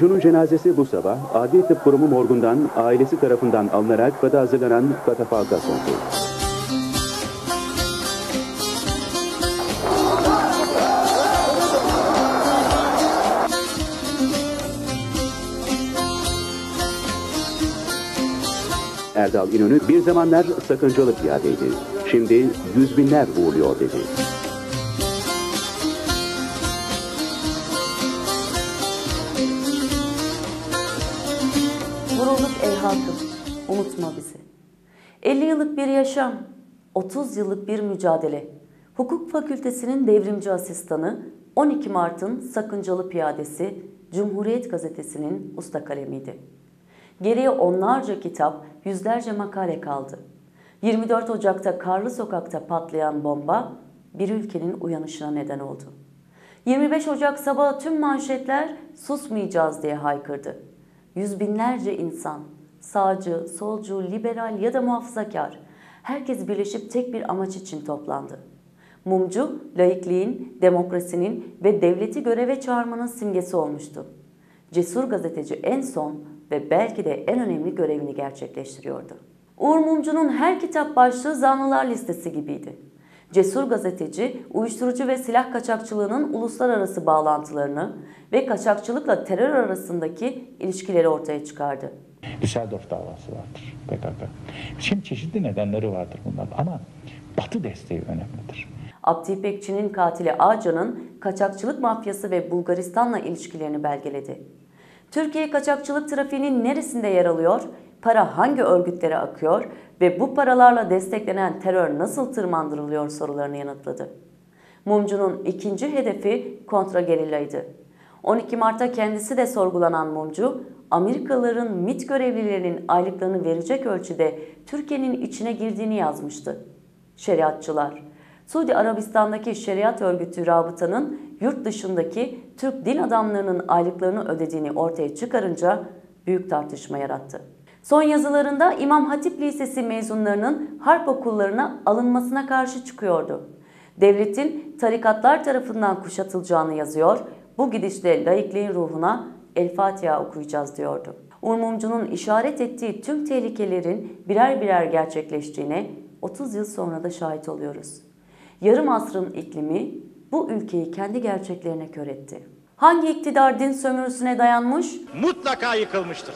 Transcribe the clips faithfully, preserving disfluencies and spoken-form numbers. Mumcu'nun cenazesi bu sabah Adli Tıp Kurumu morgundan ailesi tarafından alınarak fata hazırlanan katafalka sundu. Erdal İnönü bir zamanlar sakıncalı piyadeydi. Şimdi yüz binler uğurluyor dedi. Vurulduk ey halkım, unutma bizi. elli yıllık bir yaşam, otuz yıllık bir mücadele. Hukuk Fakültesi'nin devrimci asistanı, on iki Mart'ın sakıncalı piyadesi, Cumhuriyet Gazetesi'nin usta kalemiydi. Geriye onlarca kitap, yüzlerce makale kaldı. yirmi dört Ocak'ta Karlı Sokak'ta patlayan bomba bir ülkenin uyanışına neden oldu. yirmi beş Ocak sabahı tüm manşetler susmayacağız diye haykırdı. Yüz binlerce insan, sağcı, solcu, liberal ya da muhafazakar, herkes birleşip tek bir amaç için toplandı. Mumcu, laikliğin, demokrasinin ve devleti göreve çağırmanın simgesi olmuştu. Cesur gazeteci en son ve belki de en önemli görevini gerçekleştiriyordu. Uğur Mumcu'nun her kitap başlığı zanlılar listesi gibiydi. Cesur gazeteci, uyuşturucu ve silah kaçakçılığının uluslararası bağlantılarını ve kaçakçılıkla terör arasındaki ilişkileri ortaya çıkardı. Düsseldorf davası vardır P K K. Şimdi çeşitli nedenleri vardır bunlar ama Batı desteği önemlidir. Abdi İpekçi'nin katili Ağca'nın kaçakçılık mafyası ve Bulgaristan'la ilişkilerini belgeledi. Türkiye kaçakçılık trafiğinin neresinde yer alıyor, para hangi örgütlere akıyor ve bu paralarla desteklenen terör nasıl tırmandırılıyor sorularını yanıtladı. Mumcu'nun ikinci hedefi kontragerillaydı. on iki Mart'ta kendisi de sorgulanan Mumcu, Amerikalıların M I T görevlilerinin aylıklarını verecek ölçüde Türkiye'nin içine girdiğini yazmıştı. Şeriatçılar, Suudi Arabistan'daki şeriat örgütü Rabıta'nın yurt dışındaki Türk din adamlarının aylıklarını ödediğini ortaya çıkarınca büyük tartışma yarattı. Son yazılarında İmam Hatip Lisesi mezunlarının harp okullarına alınmasına karşı çıkıyordu. Devletin tarikatlar tarafından kuşatılacağını yazıyor, bu gidişle laikliğin ruhuna El Fatiha okuyacağız diyordu. Uğur Mumcu'nun işaret ettiği tüm tehlikelerin birer birer gerçekleştiğine otuz yıl sonra da şahit oluyoruz. Yarım asrın iklimi bu ülkeyi kendi gerçeklerine kör etti. Hangi iktidar din sömürüsüne dayanmış? Mutlaka yıkılmıştır.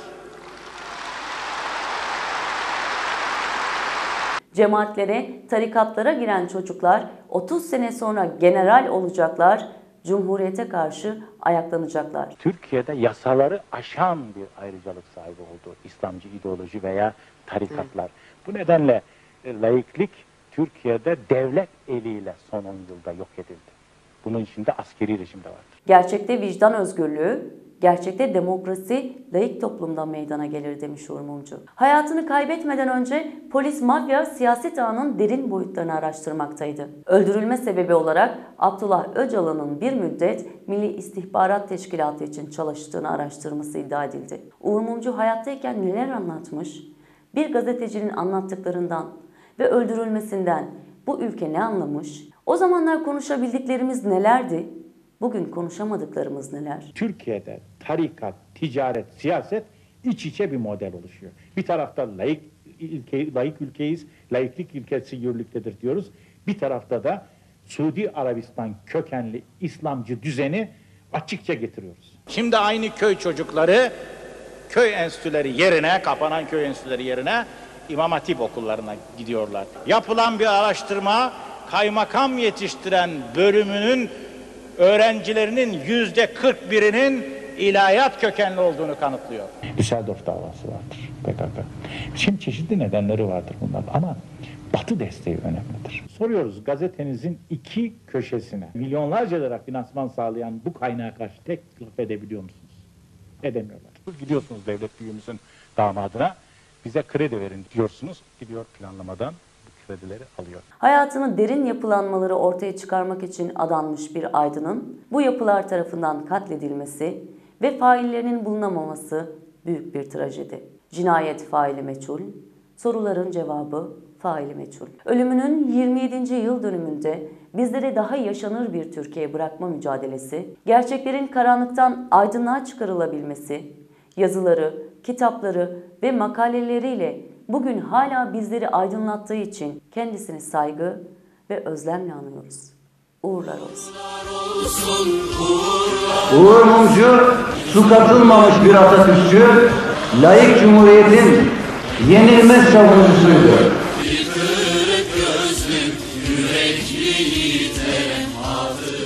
Cemaatlere, tarikatlara giren çocuklar otuz sene sonra general olacaklar, Cumhuriyete karşı ayaklanacaklar. Türkiye'de yasaları aşan bir ayrıcalık sahibi oldu İslamcı ideoloji veya tarikatlar. Hı. Bu nedenle laiklik Türkiye'de devlet eliyle son on yılda yok edildi. Bunun içinde askeri rejim de vardır. Gerçekte vicdan özgürlüğü, gerçekte demokrasi laik toplumda meydana gelir demiş Uğur Mumcu. Hayatını kaybetmeden önce polis, mafya, siyaset ağının derin boyutlarını araştırmaktaydı. Öldürülme sebebi olarak Abdullah Öcalan'ın bir müddet Milli İstihbarat Teşkilatı için çalıştığını araştırması iddia edildi. Uğur Mumcu hayattayken neler anlatmış? Bir gazetecinin anlattıklarından ve öldürülmesinden bu ülke ne anlamış? O zamanlar konuşabildiklerimiz nelerdi? Bugün konuşamadıklarımız neler? Türkiye'de tarikat, ticaret, siyaset iç içe bir model oluşuyor. Bir tarafta laik, ülke, laik ülkeyiz, laiklik ülkesi yürürlüktedir diyoruz. Bir tarafta da Suudi Arabistan kökenli İslamcı düzeni açıkça getiriyoruz. Şimdi aynı köy çocukları, köy enstitüleri yerine, kapanan köy enstitüleri yerine İmam Hatip okullarına gidiyorlar. Yapılan bir araştırma, kaymakam yetiştiren bölümünün öğrencilerinin yüzde kırk birinin ilahiyat kökenli olduğunu kanıtlıyor. Düsseldorf davası vardır P K K. Şimdi çeşitli nedenleri vardır bunlar ama Batı desteği önemlidir. Soruyoruz, gazetenizin iki köşesine milyonlarca lira finansman sağlayan bu kaynağa karşı tek laf edebiliyor musunuz? Edemiyorlar. Gidiyorsunuz devlet büyüğümüzün damadına, bize kredi verin diyorsunuz, gidiyor planlamadan kredileri alıyor. Hayatını derin yapılanmaları ortaya çıkarmak için adanmış bir aydının bu yapılar tarafından katledilmesi ve faillerinin bulunamaması büyük bir trajedi. Cinayet faili meçhul, soruların cevabı faili meçhul. Ölümünün yirmi yedinci yıl dönümünde bizlere daha yaşanır bir Türkiye bırakma mücadelesi, gerçeklerin karanlıktan aydınlığa çıkarılabilmesi, yazıları, kitapları ve makaleleriyle bugün hala bizleri aydınlattığı için kendisini saygı ve özlemle anıyoruz. Uğurlar olsun. Uğur Mumcu, su katılmamış bir Atatürkçü, laik cumhuriyetin yenilmez savunucusuydu. Bir kırık gözlüm yürekli yiğide adı.